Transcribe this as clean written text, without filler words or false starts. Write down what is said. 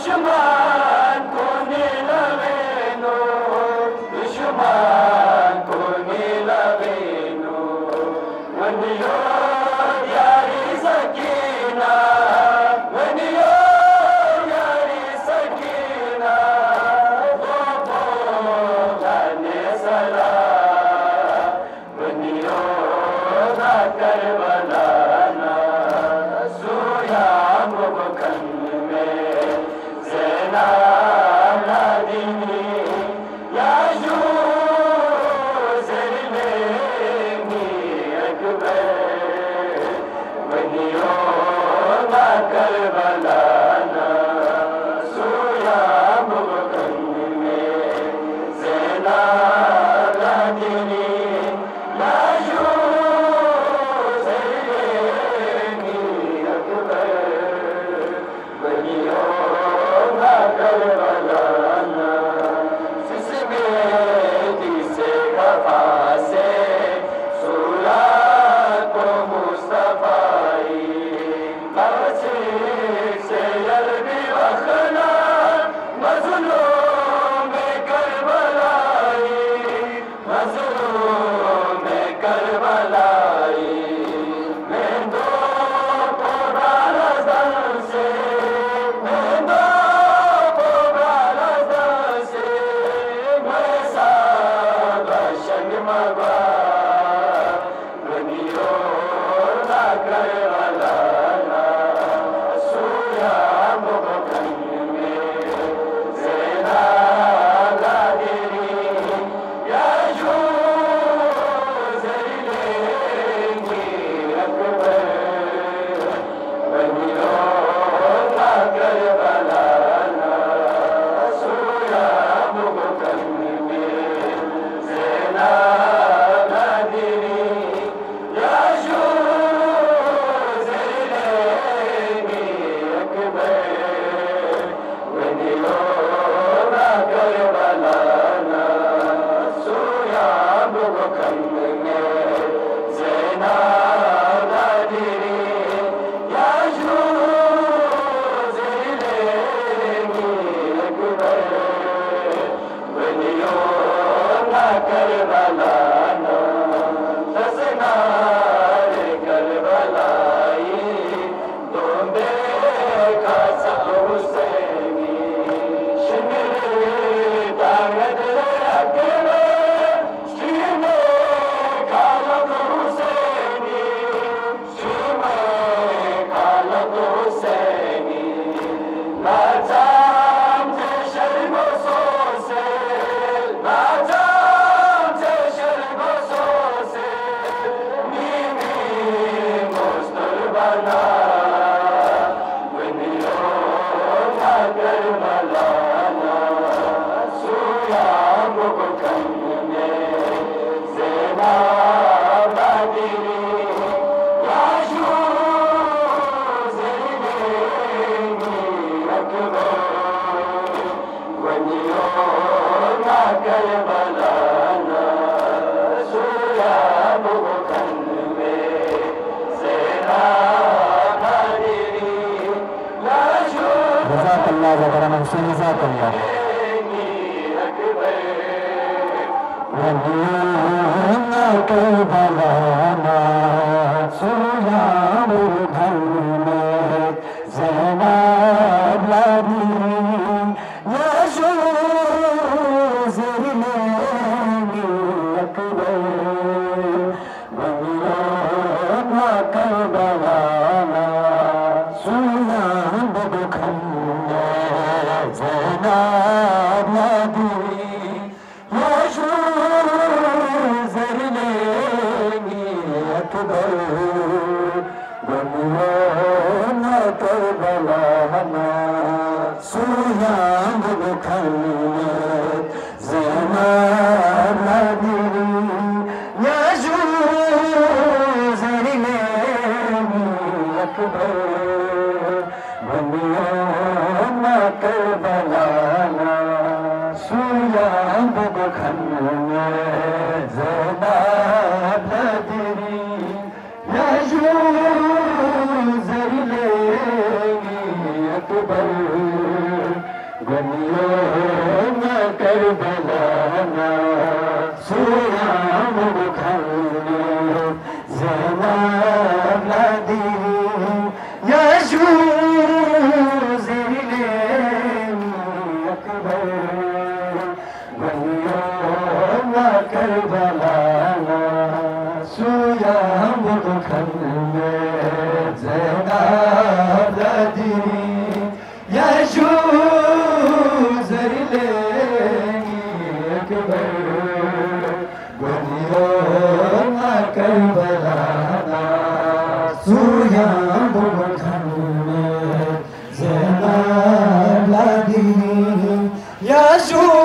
Shema Kone Laveno. Yes, you.